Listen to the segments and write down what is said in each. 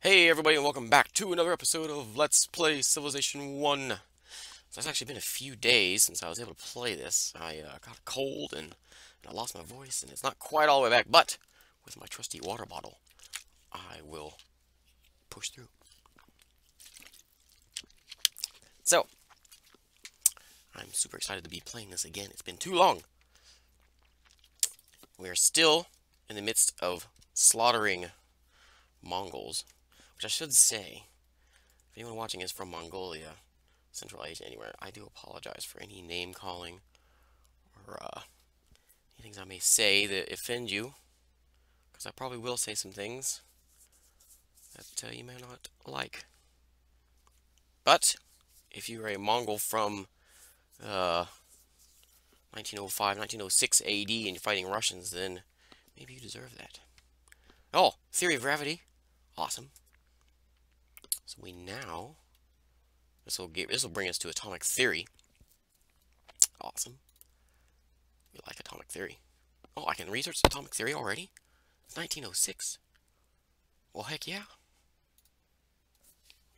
Hey everybody, and welcome back to another episode of Let's Play Civilization 1. So it's actually been a few days since I was able to play this. I got a cold, and I lost my voice, and it's not quite all the way back, but with my trusty water bottle, I will push through. So, I'm super excited to be playing this again. It's been too long. We are still in the midst of slaughtering Mongols. Which I should say, if anyone watching is from Mongolia, Central Asia, anywhere, I do apologize for any name-calling or any things I may say that offend you, because I probably will say some things that you may not like. But if you are a Mongol from 1905, 1906 AD and you're fighting Russians, then maybe you deserve that. Oh, Theory of Gravity. Awesome. So we now, this will bring us to Atomic Theory. Awesome. We like Atomic Theory. Oh, I can research Atomic Theory already? It's 1906. Well, heck yeah.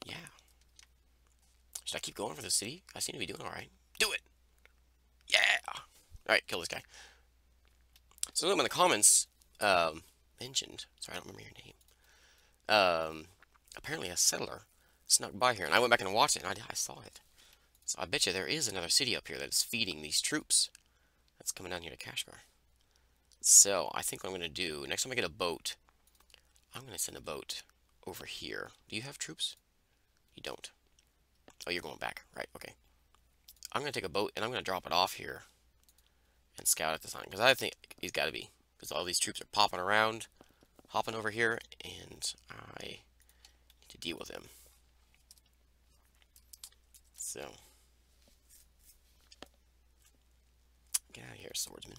Yeah. Should I keep going for the city? I seem to be doing alright. Do it! Yeah! Alright, kill this guy. So someone in the comments mentioned, sorry, I don't remember your name. Apparently a settler snuck by here, and I went back and watched it, and I saw it. So I bet you there is another city up here that is feeding these troops that's coming down here to Kashgar. So I think what I'm going to do, next time I get a boat, I'm going to send a boat over here. Do you have troops? You don't. Oh, you're going back. Right, okay. I'm going to take a boat, and I'm going to drop it off here and scout at this time, because I think he's got to be, because all these troops are popping around, hopping over here, and I need to deal with him. So, get out of here, swordsman.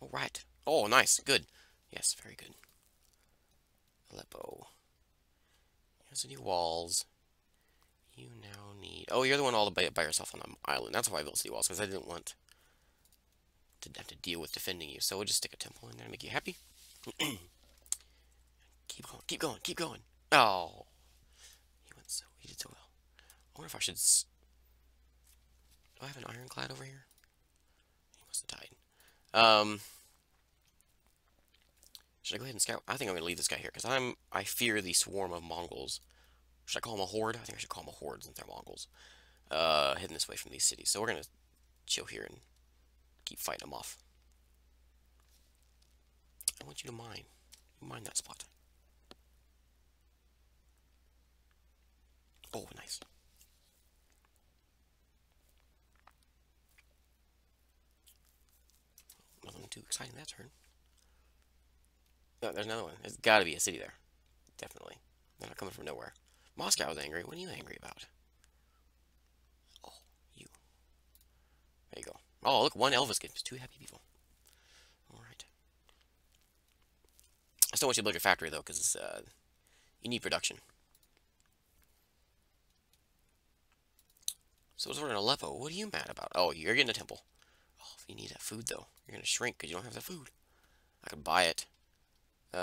All right. Oh, nice. Good. Yes, very good. Aleppo. Here's the new walls. You now need... Oh, you're the one all by yourself on the island. That's why I built city walls, because I didn't want to have to deal with defending you, so we'll just stick a temple in there to make you happy. Keep going, keep going, keep going. Oh, he did so well. I wonder if I should. Do I have an ironclad over here? He must have died. Should I go ahead and scout? I think I'm gonna leave this guy here because I fear the swarm of Mongols. Should I call them a horde? I think I should call them a horde since they're Mongols. Heading this way from these cities, so we're gonna chill here and keep fighting them off. I want you to mine. Mine that spot. Oh, nice. Nothing too exciting that turn. No, there's another one. There's gotta be a city there. Definitely. They're not coming from nowhere. Moscow was angry. What are you angry about? Oh, you. There you go. Oh, look, one Elvis gives two happy people. Alright. I still want you to build your factory, though, because you need production. So what's over in Aleppo? What are you mad about? Oh, you're getting a temple. Oh, if you need that food, though. You're going to shrink because you don't have the food. I can buy it. Do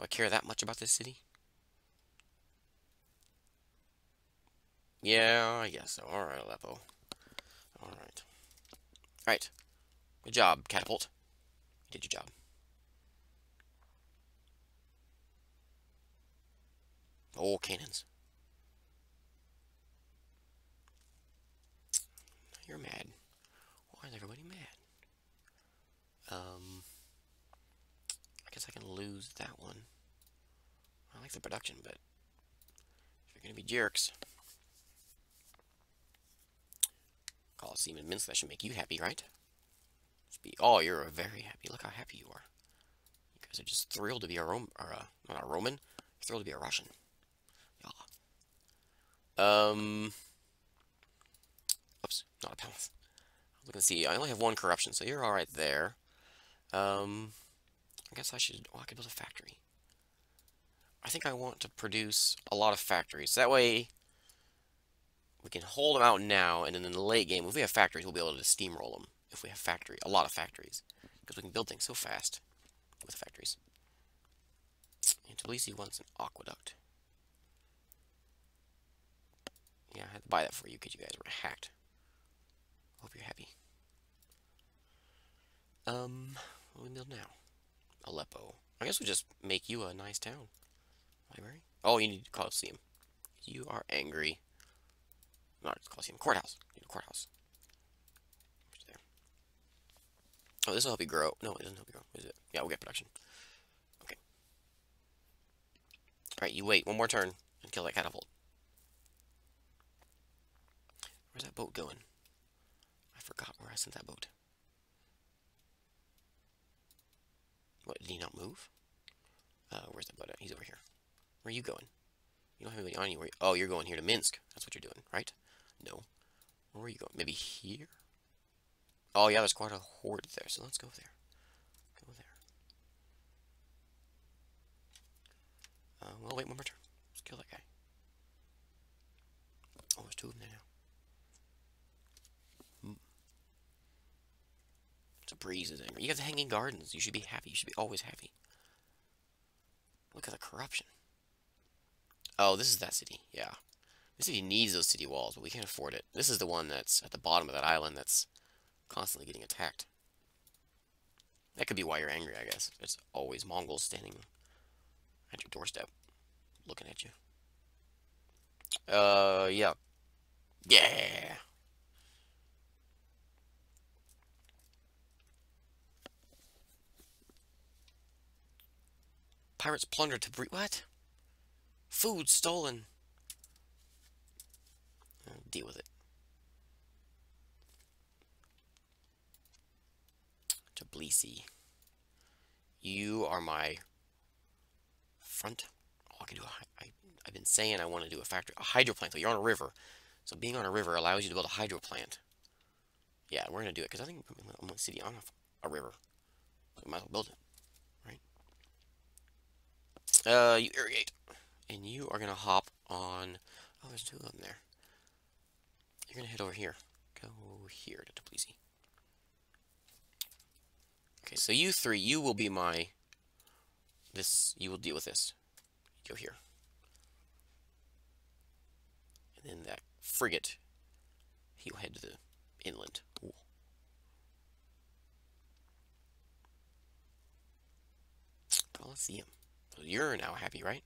I care that much about this city? Yeah, I guess so. Alright, Aleppo. Alright. Alright. Good job, Catapult. You did your job. Oh, cannons. You're mad. Why is everybody mad? I guess I can lose that one. I like the production, but if you're gonna be jerks... Coliseum in Minsk, that should make you happy, right? Oh, you're very happy. Look how happy you are. You guys are just thrilled to be a Roman, or not a Roman, thrilled to be a Russian. Yeah. Oops, not a palace. I was gonna see, I only have one corruption, so you're alright there. I guess I should, well, I could build a factory. I think I want to produce a lot of factories. That way, we can hold them out now, and then in the late game, if we have factories, we'll be able to steamroll them. If we have a lot of factories. Because we can build things so fast with factories. Tbilisi wants an aqueduct. Yeah, I had to buy that for you because you guys were hacked. Hope you're happy. What do we build now? Aleppo. I guess we'll just make you a nice town. Library? Oh, you need a Coliseum. You are angry. Not Coliseum. Courthouse. You need a courthouse. Where's there? Oh, this will help you grow. No, it doesn't help you grow. Is it? Yeah, we'll get production. Okay. Alright, you wait one more turn and kill that catapult. Where's that boat going? I forgot where I sent that boat. What, did he not move? Where's that boat at? He's over here. Where are you going? You don't have anybody on you. Oh, you're going here to Minsk. That's what you're doing, right? No. Where are you going? Maybe here? Oh, yeah, there's quite a horde there, so let's go there. Go there. Well, wait one more turn. Let's kill that guy. Oh, there's two of them there now. Breeze is angry. You have the hanging gardens. You should be happy. You should be always happy. Look at the corruption. Oh, this is that city. Yeah. This city needs those city walls, but we can't afford it. This is the one that's at the bottom of that island that's constantly getting attacked. That could be why you're angry, I guess. It's always Mongols standing at your doorstep, looking at you. Yeah. Yeah! Pirates plundered Tbilisi. What? Food stolen. I'll deal with it. Tbilisi. You are my front. Oh, I can do a. I've been saying I want to do a factory, a hydro plant. Though you're on a river, so being on a river allows you to build a hydro plant. Yeah, we're gonna do it because I think I'm a city on a river. So we might as well build it. You irrigate, and you are gonna hop on. Oh, there's two of them there. You're gonna head over here. Go here to Tbilisi. Okay, so you three, you will be my. This you will deal with this. Go here, and then that frigate. He will head to the inland. Ooh. Colosseum. You're now happy, right?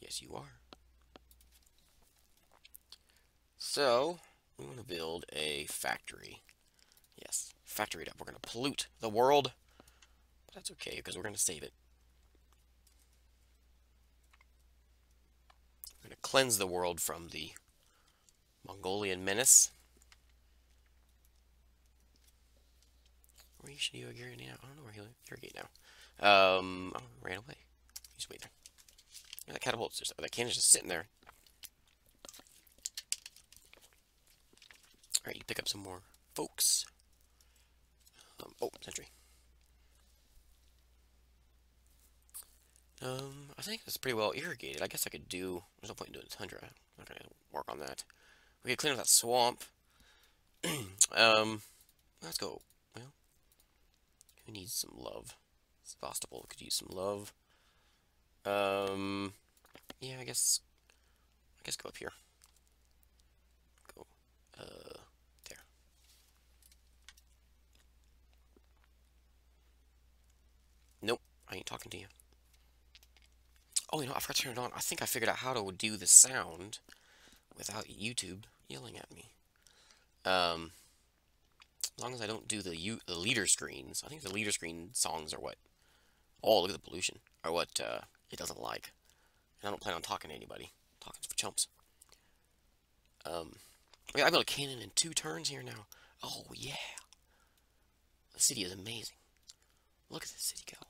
Yes, you are. So, we want to build a factory. Yes, factory it up. We're going to pollute the world. But that's okay, because we're going to save it. We're going to cleanse the world from the Mongolian menace. Where should you irrigate now? I don't know where he'll irrigate now. Oh, ran away. Just wait there. Yeah, that catapult's just, that cannon's just sitting there. Alright, you pick up some more folks. Oh, sentry. I think it's pretty well irrigated. I guess I could do, there's no point in doing the tundra. I'm not gonna work on that. We could clean up that swamp. Let's go. Well, who needs some love? Sevastopol could use some love. Yeah, I guess go up here. Go, there. Nope, I ain't talking to you. Oh, you know, I forgot to turn it on. I think I figured out how to do the sound without YouTube yelling at me. As long as I don't do the leader screens. I think the leader screen songs are what? Oh, look at the pollution. Or what, it doesn't like. And I don't plan on talking to anybody. Talking for chumps. I built a cannon in 2 turns here now. Oh, yeah. The city is amazing. Look at this city go.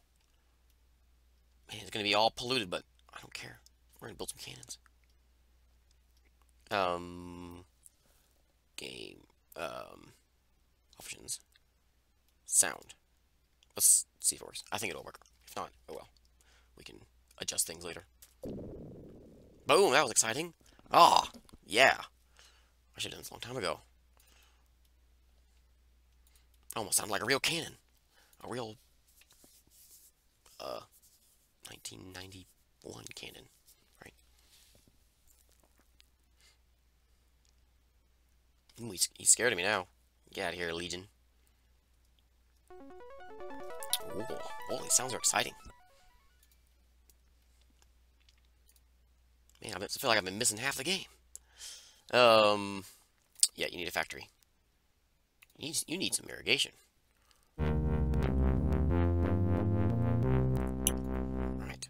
Man, it's going to be all polluted, but I don't care. We're going to build some cannons. Game. Options. Sound. Let's see if it works. I think it'll work. If not, oh well. We can adjust things later. Boom! That was exciting. Ah, oh, yeah. I should have done this a long time ago. I almost sounded like a real cannon. A real, 1990 one cannon, right? Ooh, he's scared of me now. Get out of here, Legion. Ooh, oh, these sounds are exciting. Man, I feel like I've been missing half the game. Yeah, you need a factory. You need some irrigation. Alright.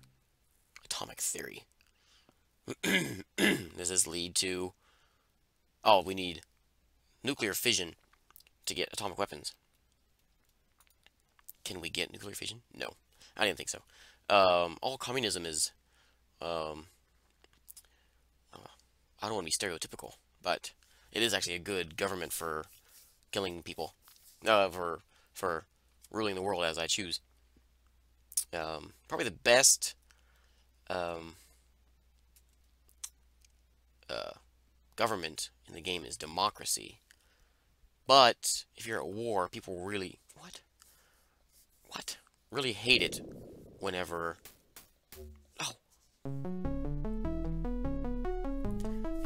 Atomic Theory. Does this lead to... Oh, we need nuclear fission to get atomic weapons. Can we get nuclear fission? No. I didn't think so. All communism is... I don't want to be stereotypical, but it is actually a good government for killing people, for ruling the world as I choose. Probably the best government in the game is democracy. But if you're at war, people really really hate it whenever.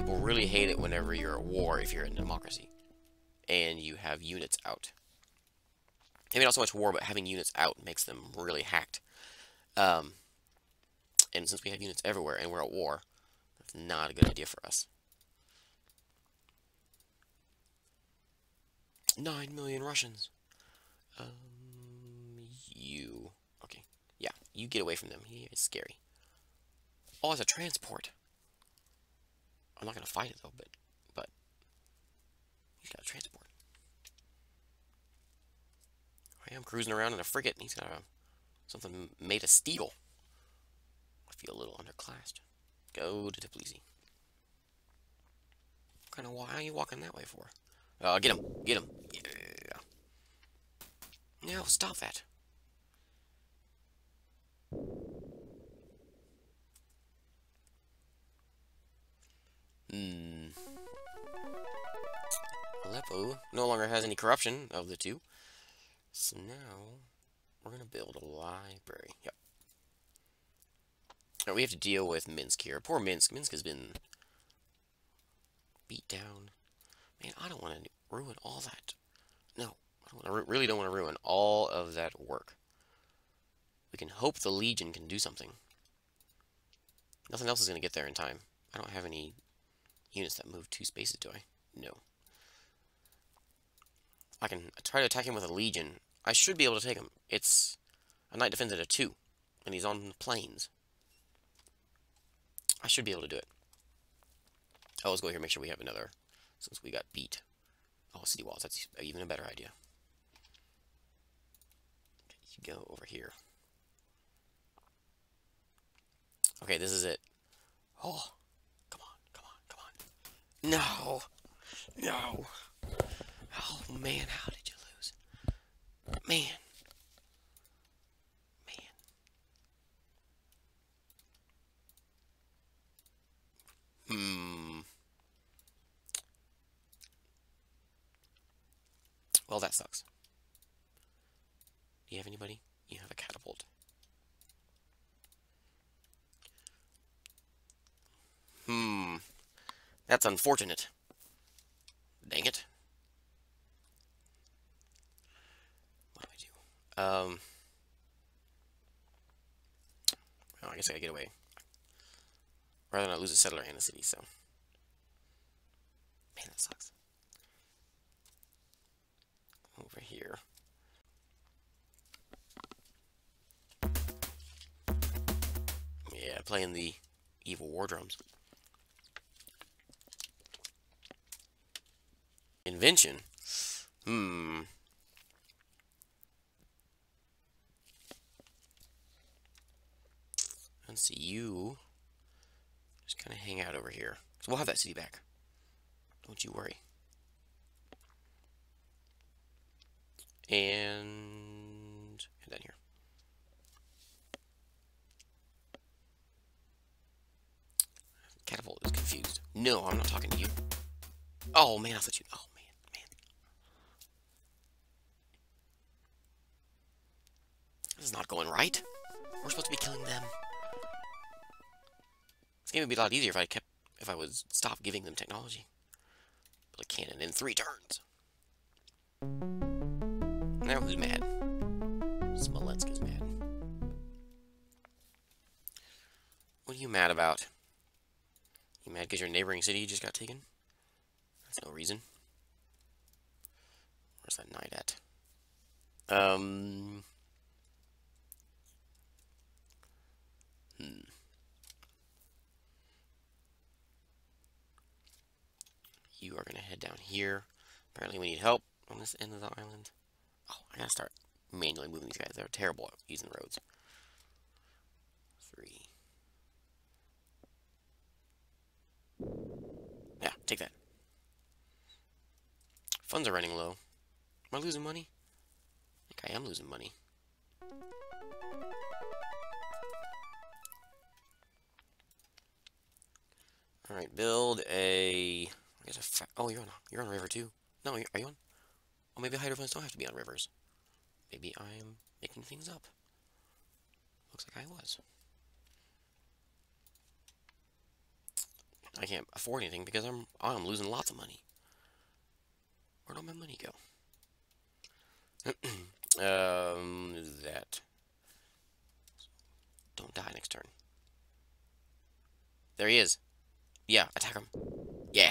Really hate it whenever you're at war if you're in democracy and you have units out. Maybe not so much war, but having units out makes them really hacked. And since we have units everywhere and we're at war, that's not a good idea for us. 9 million Russians. You. Okay. Yeah, you get away from them. It's scary. Oh, it's a transport. I'm not going to fight it, though, but he's got a transport. I am cruising around in a frigate, and he's got something made of steel. I feel a little underclassed. Go to Tbilisi. What kind of why are you walking that way for? Get him! Get him! Yeah. No, stop that! Aleppo no longer has any corruption of the two. So now, we're going to build a library. Yep. Now we have to deal with Minsk here. Poor Minsk. Minsk has been beat down. Man, I don't want to ruin all that. No. I don't wanna, really don't want to ruin all of that work. We can hope the Legion can do something. Nothing else is going to get there in time. I don't have any units that move 2 spaces, do I? No. I can try to attack him with a Legion. I should be able to take him. It's a knight defends at a 2, and he's on the plains. I should be able to do it. Oh, let's go here and make sure we have another, since we got beat. Oh, city walls, that's even a better idea. You go over here. Okay, this is it. Oh, come on, come on, come on. No! No! Oh, man, how did you lose? Man. Man. Well, that sucks. Do you have anybody? You have a catapult. That's unfortunate. Dang it. Well, I guess I gotta get away. Rather than I lose a settler and a city, so. Man, that sucks. Over here. Yeah, playing the evil war drums. Invention? Let's see, you just kind of hang out over here. So we'll have that city back. Don't you worry. And down here. Catapult is confused. No, I'm not talking to you. Oh man, I thought you. Oh man, This is not going right. We're supposed to be killing them. This game would be a lot easier if I would stop giving them technology. Build a cannon in 3 turns. Now who's mad? Smolensk is mad. What are you mad about? You mad because your neighboring city just got taken? That's no reason. Where's that knight at? You are gonna head down here. Apparently we need help on this end of the island. Oh, I gotta start manually moving these guys. They're terrible at using the roads. 3. Yeah, take that. Funds are running low. Am I losing money? I think I am losing money. Alright, build a... oh, you're on a river too. No, are you on? Oh, maybe hydrophones don't have to be on rivers. Maybe I'm making things up. Looks like I was. I can't afford anything because I'm losing lots of money. Where'd all my money go? That. Don't die next turn. There he is. Yeah, attack him. Yeah.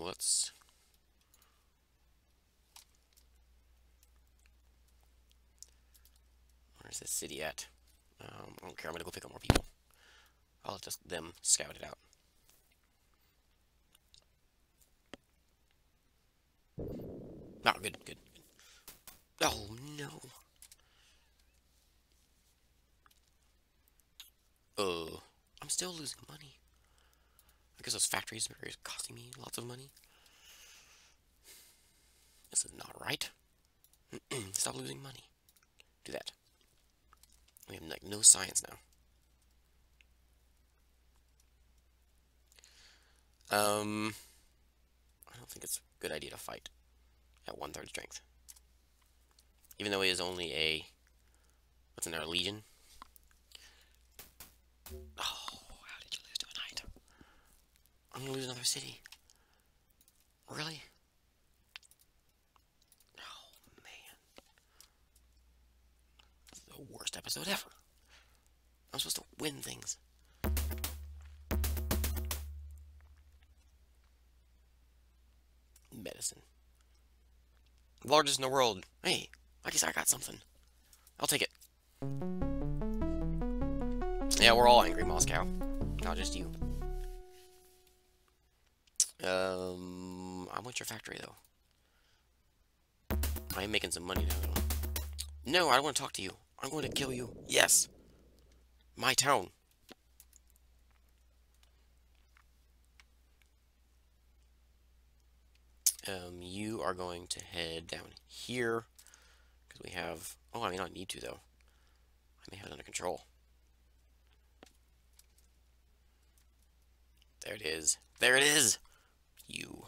Let's... where's this city at? I don't care, I'm gonna go pick up more people. I'll let them scout it out. Oh, good, good, good. Oh, no. I'm still losing money. I guess those factories are costing me lots of money. This is not right. Stop losing money. Do that. We have like no science now. I don't think it's a good idea to fight at 1/3 strength. Even though he is only a... what's in our legion? Oh, how did you lose to a knight? I'm gonna lose another city. Really? Oh, man. This is the worst episode ever. I'm supposed to win things. Medicine. Largest in the world. Hey, I guess I got something. I'll take it. Yeah, we're all angry, Moscow. Not just you. I want your factory, though. I am making some money now, though. No, I don't want to talk to you. I'm going to kill you. Yes! My town. You are going to head down here. Because we have... oh, I may not need to, though. I may have it under control. There it is. There it is! You.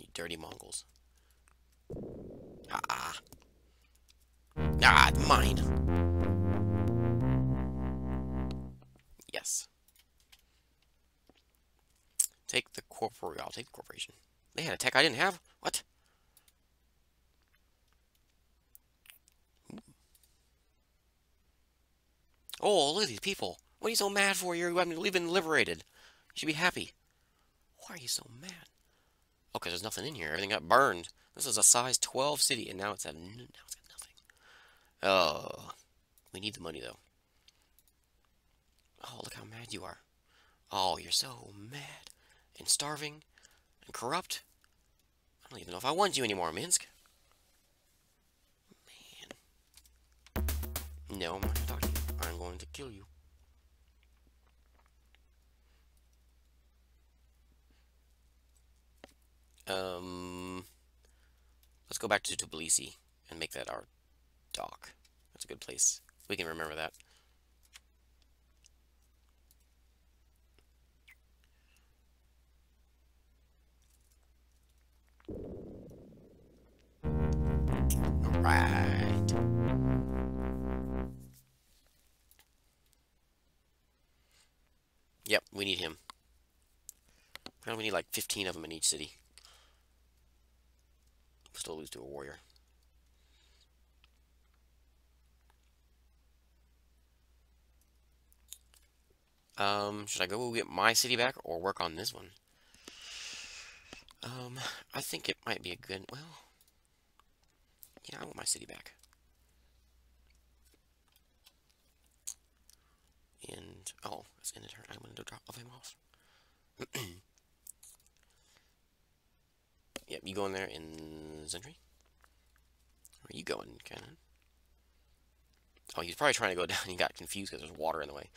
You dirty Mongols. Ah. Ah, it's mine! Yes. Take the corporation. I'll take the corporation. They had a tech I didn't have? What? Oh, look at these people. What are you so mad for? You've been liberated. You should be happy. Why are you so mad? Oh, because there's nothing in here. Everything got burned. This is a size 12 city, and now it's got nothing. Oh. We need the money, though. Oh, look how mad you are. Oh, you're so mad. And starving. And corrupt. I don't even know if I want you anymore, Minsk. Man. No, I'm not going to talk to you. I'm going to kill you. Let's go back to Tbilisi and make that our dock. That's a good place. We can remember that. right. Yep, we need him. Now we need like 15 of them in each city. Still lose to a warrior. Should I go get my city back or work on this one? I think it might be a good, well, yeah, I want my city back. And, oh, it's ended her. I'm going to drop all of him off. Yep, you go in there in Sentry. Where are you going, Cannon? Oh, he's probably trying to go down. He got confused because there's water in the way.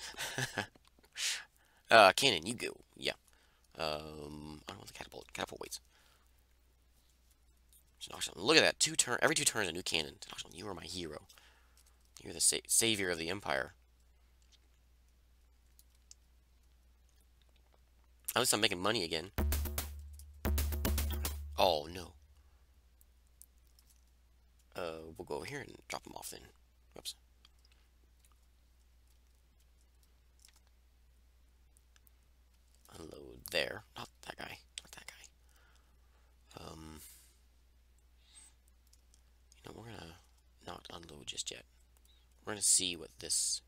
Cannon, you go. Yeah. I don't want the catapult. Catapult waits. Look at that. Every 2 turns a new cannon. You are my hero. You're the savior of the empire. At least I'm making money again. Oh, no. We'll go over here and drop them off then. Whoops. Unload there. Not that guy. Not that guy. You know, we're gonna not unload just yet. We're gonna see what this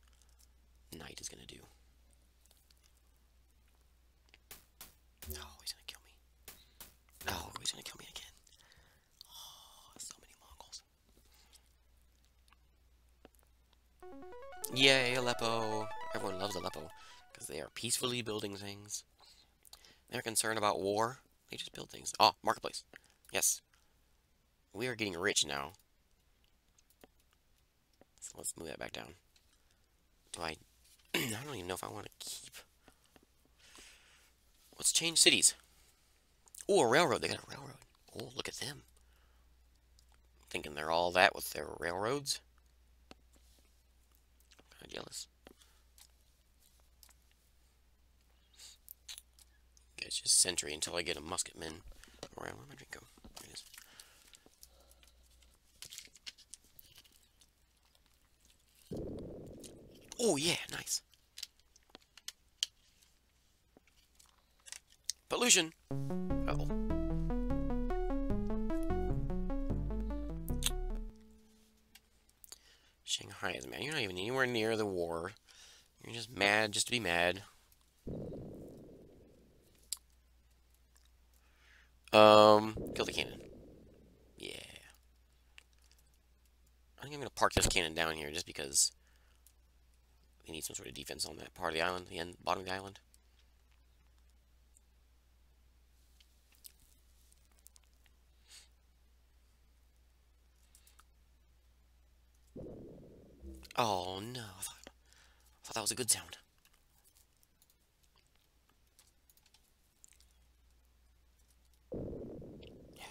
knight is gonna do. Oh, he's gonna kill me. Oh, he's gonna kill me again. Oh, so many Mongols. Yay, Aleppo! Everyone loves Aleppo, because they are peacefully building things. They're concerned about war. They just build things. Oh, marketplace. Yes. We are getting rich now. So let's move that back down. Do I... I don't even know if I want to keep... Let's change cities. Oh, a railroad. They got a railroad. Oh, look at them. Thinking they're all that with their railroads. I'm kind of jealous. Okay, it's just sentry until I get a musketman. Where did my drink go? There it is. Oh, yeah. Nice. Pollution! Uh-oh. Shanghai is mad. You're not even anywhere near the war. You're just mad just to be mad. Kill the cannon. Yeah. I think I'm gonna park this cannon down here just because we need some sort of defense on that part of the island, the end, bottom of the island. Oh no, I thought that was a good sound. Yeah.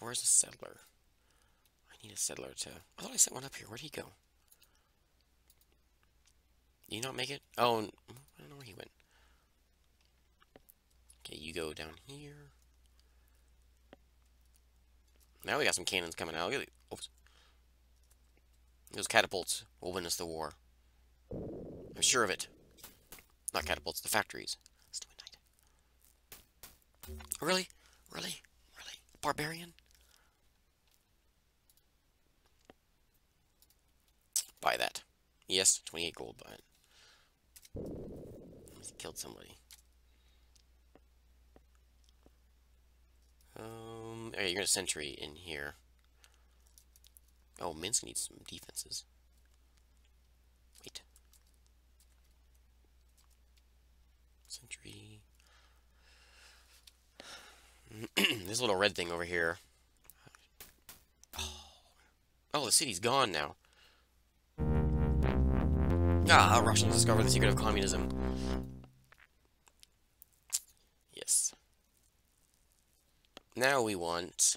Where's the settler? I need a settler to... I thought I set one up here. Where'd he go? Did you not make it? Oh, I don't know where he went. Okay, you go down here. Now we got some cannons coming out. Oops. Those catapults will win us the war. I'm sure of it. Not catapults, the factories. Let's do a knight. Really? Really? Really? Barbarian? Buy that. Yes, 28 gold, buy it. He killed somebody. Okay, you're gonna sentry in here. Oh, Minsk needs some defenses. Wait. Sentry. This little red thing over here. Oh, the city's gone now. Ah, Russians discover the secret of communism. Yes. Now we want,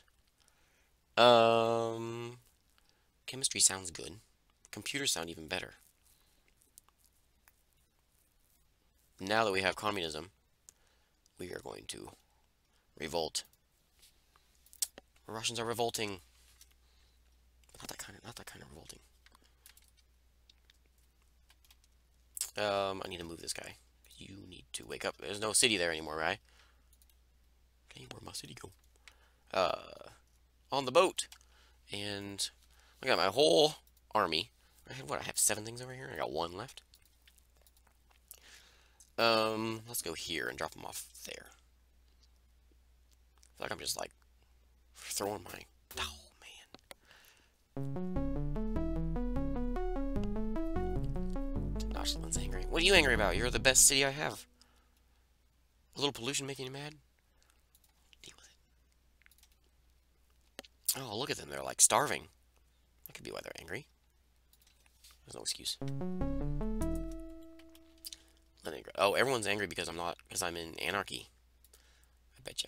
chemistry sounds good. Computers sound even better. Now that we have communism, we are going to Revolt. The Russians are revolting. Not that kind of revolting. I need to move this guy. You need to wake up. There's no city there anymore, right? Okay, where'd my city go? On the boat. And I got my whole army. I had what? I have 7 things over here. I got 1 left. Let's go here and drop them off there. I feel like I'm just like throwing my. Oh man. Gosh, someone's angry. What are you angry about? You're the best city I have. A little pollution making you mad? Deal with it. Oh, look at them. They're like starving. That could be why they're angry. There's no excuse. Oh, everyone's angry because I'm in anarchy. I betcha.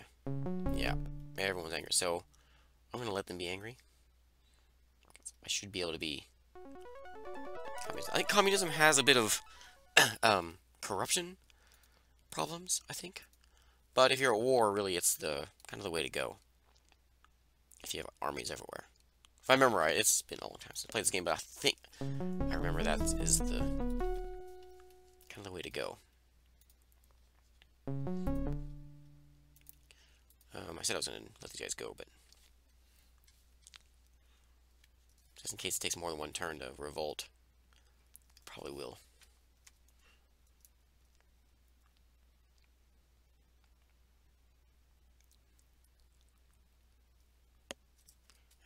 Yeah, everyone's angry. So I'm gonna let them be angry. I should be able to be. I think communism has a bit of corruption problems. I think, but if you're at war, really, it's the kind of the way to go. If you have armies everywhere. If I remember right, it's been a long time since I played this game, but I think I remember that is the. Kind of the way to go. I said I was going to let these guys go, but just in case it takes more than 1 turn to revolt, probably will.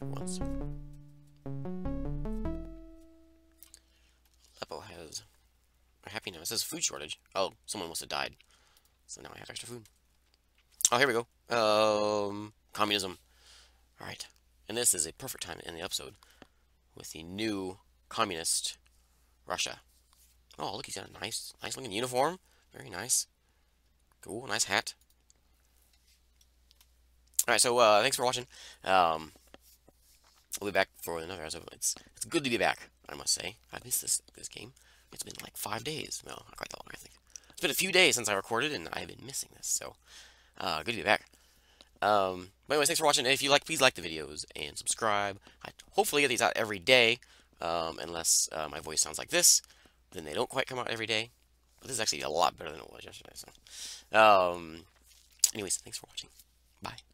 At once. Aleppo has. Happy now. It says food shortage. Oh, someone must have died. So now I have extra food. Oh, here we go. Communism. Alright. And this is a perfect time to end the episode with the new communist Russia. Oh, look, he's got a nice looking uniform. Very nice. Cool, nice hat. Alright, so thanks for watching. I'll be back for another episode. It's good to be back, I must say. I missed this game. It's been like 5 days. No, not quite that long, I think. It's been a few days since I recorded, and I've been missing this, so good to be back. But anyways, thanks for watching. If you like, please like the videos and subscribe. I hopefully get these out every day, unless my voice sounds like this. Then they don't quite come out every day. But this is actually a lot better than it was yesterday. So, anyways, thanks for watching. Bye.